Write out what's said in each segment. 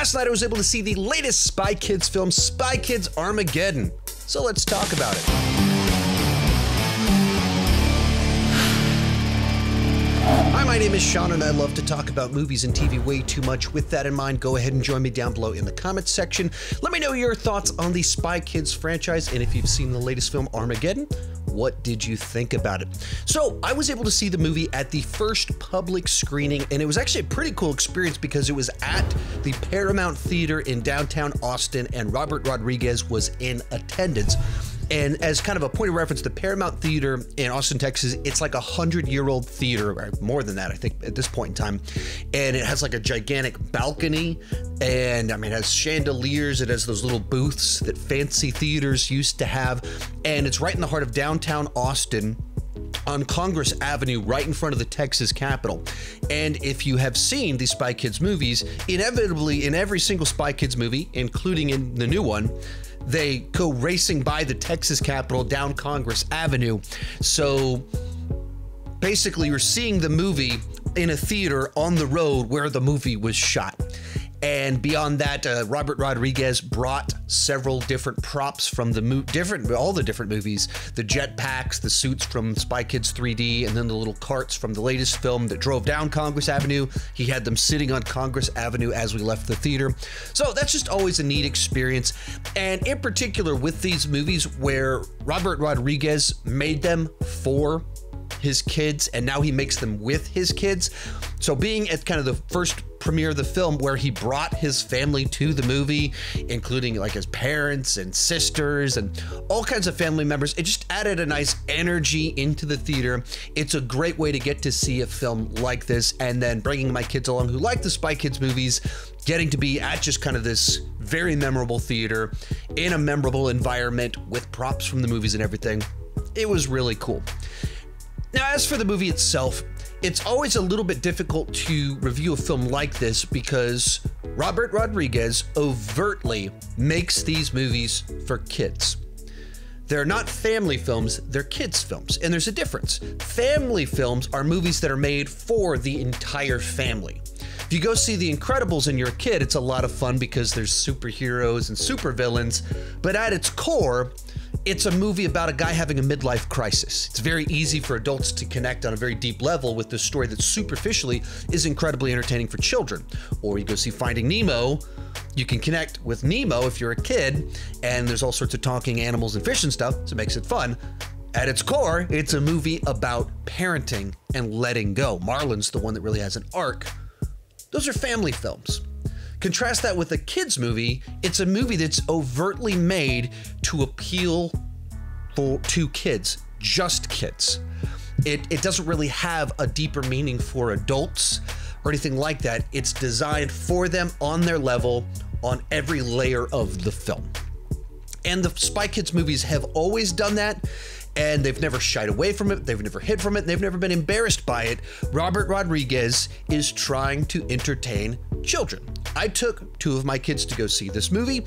last night I was able to see the latest Spy Kids film, Spy Kids Armageddon. So let's talk about it. Hi, my name is Sean, and I love to talk about movies and TV way too much. With that in mind, go ahead and join me down below in the comments section. Let me know your thoughts on the Spy Kids franchise, and if you've seen the latest film, Armageddon, what did you think about it? So I was able to see the movie at the first public screening, and it was actually a pretty cool experience because it was at the Paramount Theater in downtown Austin, and Robert Rodriguez was in attendance. And as kind of a point of reference, the Paramount Theater in Austin, Texas, it's like a 100-year-old theater, or more than that, I think, at this point in time. And it has like a gigantic balcony, and I mean, it has chandeliers, it has those little booths that fancy theaters used to have. And it's right in the heart of downtown Austin, on Congress Avenue, right in front of the Texas Capitol. And if you have seen the Spy Kids movies, inevitably in every single Spy Kids movie, including in the new one, they go racing by the Texas Capitol down Congress Avenue. So basically you're seeing the movie in a theater on the road where the movie was shot. And beyond that, Robert Rodriguez brought several different props from all the different movies, the jetpacks, the suits from Spy Kids 3D, and then the little carts from the latest film that drove down Congress Avenue. He had them sitting on Congress Avenue as we left the theater. So that's just always a neat experience. And in particular with these movies where Robert Rodriguez made them for his kids, and now he makes them with his kids. So being at kind of the first premiere of the film where he brought his family to the movie, including like his parents and sisters and all kinds of family members, it just added a nice energy into the theater. It's a great way to get to see a film like this, and then bringing my kids along who like the Spy Kids movies, getting to be at just kind of this very memorable theater in a memorable environment with props from the movies and everything. It was really cool. Now, as for the movie itself, it's always a little bit difficult to review a film like this because Robert Rodriguez overtly makes these movies for kids. They're not family films, they're kids films, and there's a difference. Family films are movies that are made for the entire family. If you go see The Incredibles and you're a kid, it's a lot of fun because there's superheroes and supervillains, but at its core, it's a movie about a guy having a midlife crisis. It's very easy for adults to connect on a very deep level with this story that superficially is incredibly entertaining for children. Or you go see Finding Nemo, you can connect with Nemo if you're a kid, and there's all sorts of talking animals and fish and stuff, so it makes it fun. At its core, it's a movie about parenting and letting go. Marlon's the one that really has an arc. Those are family films. Contrast that with a kids movie, it's a movie that's overtly made to appeal to kids, just kids. It doesn't really have a deeper meaning for adults or anything like that. It's designed for them on their level, on every layer of the film. And the Spy Kids movies have always done that, and they've never shied away from it, they've never hid from it, they've never been embarrassed by it. Robert Rodriguez is trying to entertain children. I took two of my kids to go see this movie.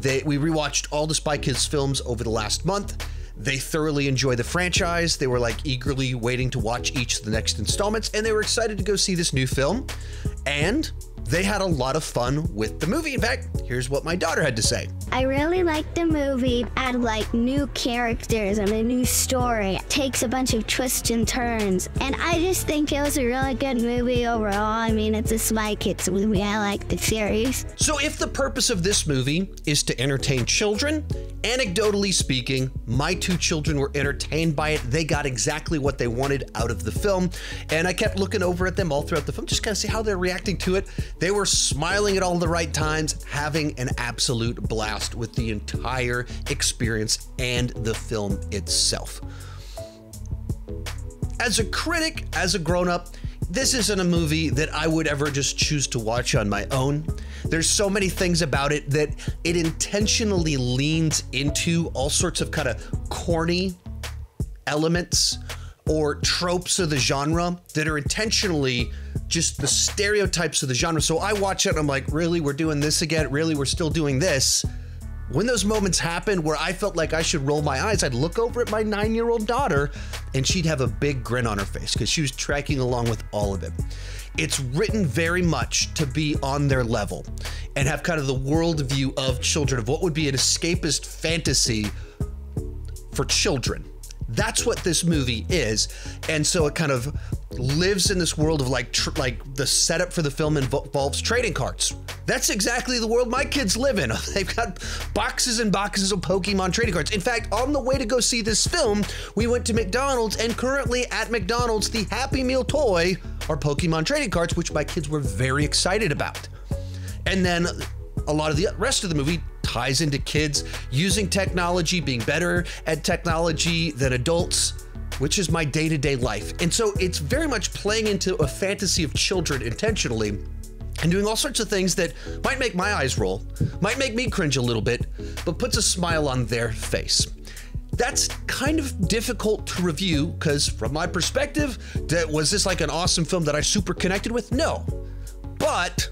We rewatched all the Spy Kids films over the last month. They thoroughly enjoy the franchise. They were like eagerly waiting to watch each of the next installments, and they were excited to go see this new film. And they had a lot of fun with the movie. In fact, here's what my daughter had to say. I really liked the movie. Add like new characters and a new story. It takes a bunch of twists and turns. And I just think it was a really good movie overall. I mean, it's a Spy Kids movie. I like the series. So if the purpose of this movie is to entertain children, anecdotally speaking, my two children were entertained by it. They got exactly what they wanted out of the film. And I kept looking over at them all throughout the film, just kind of see how they're reacting to it. They were smiling at all the right times, having an absolute blast with the entire experience and the film itself. As a critic, as a grown-up, this isn't a movie that I would ever just choose to watch on my own. There's so many things about it that it intentionally leans into all sorts of kind of corny elements or tropes of the genre that are intentionally just the stereotypes of the genre. So I watch it and I'm like, really, we're doing this again? Really, we're still doing this? when those moments happened where I felt like I should roll my eyes, I'd look over at my 9-year-old daughter and she'd have a big grin on her face because she was tracking along with all of it. It's written very much to be on their level and have kind of the worldview of children, of what would be an escapist fantasy for children. That's what this movie is. And so it kind of lives in this world of like the setup for the film involves trading cards. That's exactly the world my kids live in. They've got boxes and boxes of Pokemon trading cards. In fact, on the way to go see this film, we went to McDonald's, and currently at McDonald's, the Happy Meal toy are Pokemon trading cards, which my kids were very excited about. And then a lot of the rest of the movie ties into kids using technology, being better at technology than adults, which is my day-to-day life. And so it's very much playing into a fantasy of children intentionally and doing all sorts of things that might make my eyes roll, might make me cringe a little bit, but puts a smile on their face. That's kind of difficult to review because from my perspective, was this like an awesome film that I super connected with? No, but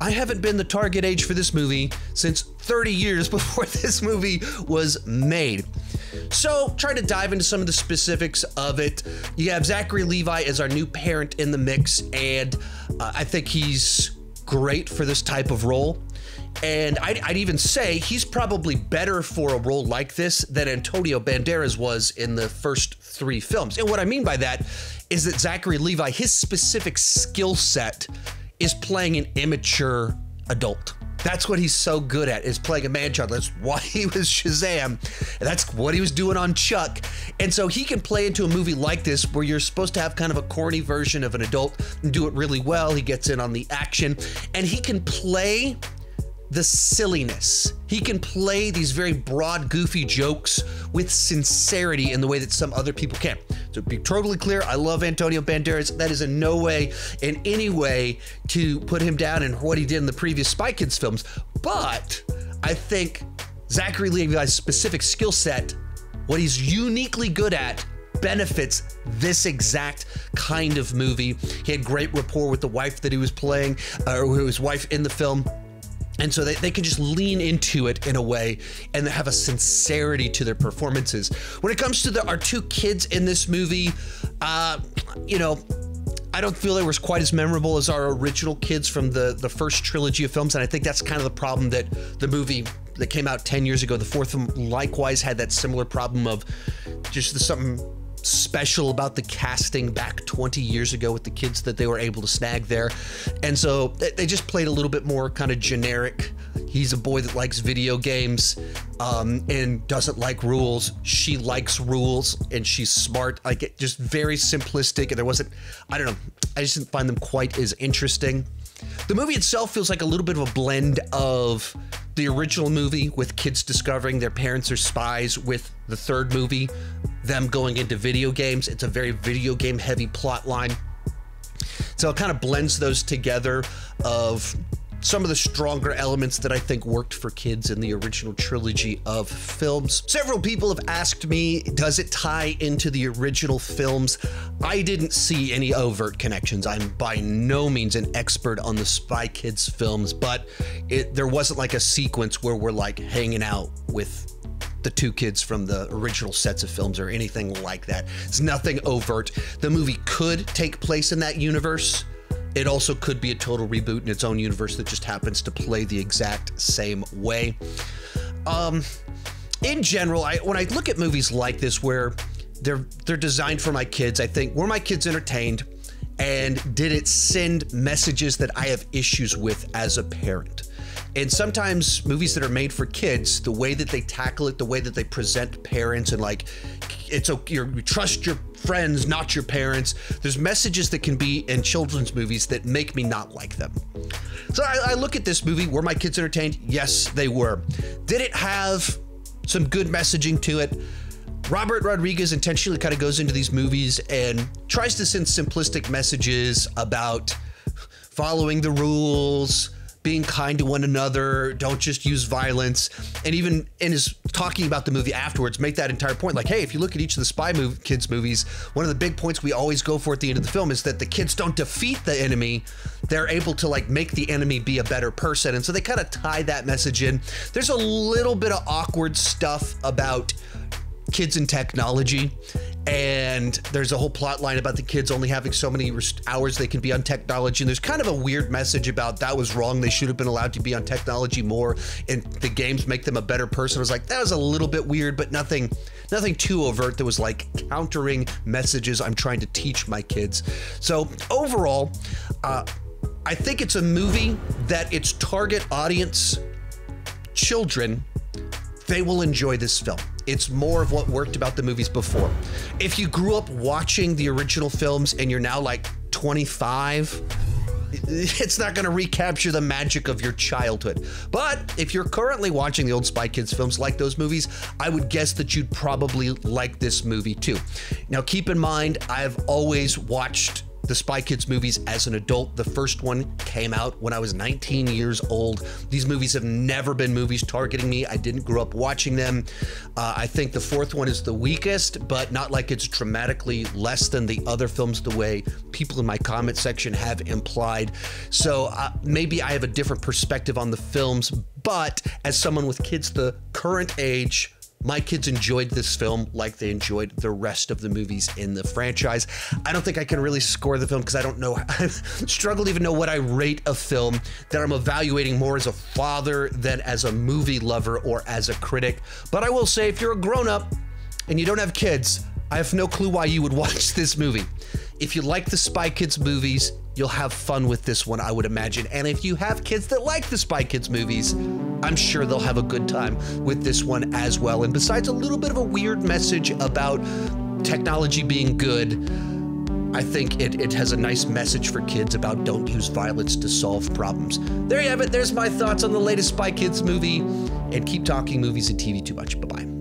I haven't been the target age for this movie since 30 years before this movie was made. So trying to dive into some of the specifics of it, you have Zachary Levi as our new parent in the mix, and I think he's great for this type of role. And I'd even say he's probably better for a role like this than Antonio Banderas was in the first three films. And what I mean by that is that Zachary Levi, his specific skill set is playing an immature adult. That's what he's so good at, is playing a man-child. That's why he was Shazam, and that's what he was doing on Chuck. And so he can play into a movie like this where you're supposed to have kind of a corny version of an adult and do it really well. He gets in on the action, and he can play the silliness. He can play these very broad, goofy jokes with sincerity in the way that some other people can't. So be totally clear, I love Antonio Banderas. That is in no way, in any way, to put him down in what he did in the previous Spy Kids films. But I think Zachary Levi's specific skill set, what he's uniquely good at, benefits this exact kind of movie. He had great rapport with the wife that he was playing, or his wife in the film. And so they can just lean into it in a way and have a sincerity to their performances. When it comes to our two kids in this movie, you know, I don't feel they were quite as memorable as our original kids from the first trilogy of films. And I think that's kind of the problem that the movie that came out 10 years ago, the fourth film, likewise had that similar problem of just something special about the casting back 20 years ago with the kids that they were able to snag there. And so they just played a little bit more kind of generic. He's a boy that likes video games and doesn't like rules. She likes rules and she's smart. Like, it just very simplistic. And there wasn't, I don't know, I just didn't find them quite as interesting. The movie itself feels like a little bit of a blend of the original movie with kids discovering their parents are spies, with the third movie, them going into video games. It's a very video game heavy plot line. So it kind of blends those together of some of the stronger elements that I think worked for kids in the original trilogy of films. Several people have asked me, does it tie into the original films? I didn't see any overt connections. I'm by no means an expert on the Spy Kids films, but there wasn't like a sequence where we're like hanging out with the two kids from the original sets of films or anything like that. It's nothing overt. The movie could take place in that universe. It also could be a total reboot in its own universe that just happens to play the exact same way. In general, when I look at movies like this where they're designed for my kids, I think, were my kids entertained? And did it send messages that I have issues with as a parent? And sometimes movies that are made for kids, the way that they tackle it, the way that they present parents, and like, it's okay, you trust your friends, not your parents. There's messages that can be in children's movies that make me not like them. So I look at this movie, were my kids entertained? Yes, they were. Did it have some good messaging to it? Robert Rodriguez intentionally kind of goes into these movies and tries to send simplistic messages about following the rules, being kind to one another, don't just use violence, and even in his talking about the movie afterwards, make that entire point, like, hey, if you look at each of the Spy Kids movies, one of the big points we always go for at the end of the film is that the kids don't defeat the enemy, they're able to like make the enemy be a better person, and so they kind of tie that message in. There's a little bit of awkward stuff about kids and technology, and there's a whole plot line about the kids only having so many hours they can be on technology, and there's kind of a weird message about that was wrong, they should have been allowed to be on technology more, and the games make them a better person. I was like, that was a little bit weird, but nothing too overt that was like countering messages I'm trying to teach my kids. So overall, I think it's a movie that its target audience, children, they will enjoy this film. It's more of what worked about the movies before. If you grew up watching the original films and you're now like 25, it's not gonna recapture the magic of your childhood. But if you're currently watching the old Spy Kids films, like those movies, I would guess that you'd probably like this movie too. Now keep in mind, I've always watched the Spy Kids movies as an adult. The first one came out when I was 19 years old. These movies have never been movies targeting me. I didn't grow up watching them. I think the fourth one is the weakest, but not like it's dramatically less than the other films the way people in my comment section have implied. So maybe I have a different perspective on the films, but as someone with kids the current age, my kids enjoyed this film like they enjoyed the rest of the movies in the franchise. I don't think I can really score the film because I don't know. I struggle to even know what I rate a film that I'm evaluating more as a father than as a movie lover or as a critic. But I will say, if you're a grown-up and you don't have kids, I have no clue why you would watch this movie. If you like the Spy Kids movies, you'll have fun with this one, I would imagine. And if you have kids that like the Spy Kids movies, I'm sure they'll have a good time with this one as well. And besides a little bit of a weird message about technology being good, I think it has a nice message for kids about don't use violence to solve problems. There you have it. There's my thoughts on the latest Spy Kids movie. And keep talking movies and TV too much. Bye-bye.